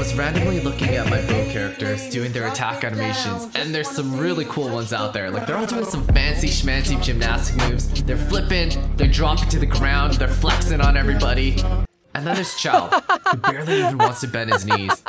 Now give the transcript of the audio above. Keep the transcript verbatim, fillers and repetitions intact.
was randomly looking at my bow characters doing their attack animations, and there's some really cool ones out there. Like, they're all doing some fancy schmancy gymnastic moves. They're flipping, they're dropping to the ground, they're flexing on everybody. And then there's Childe, who barely even wants to bend his knees.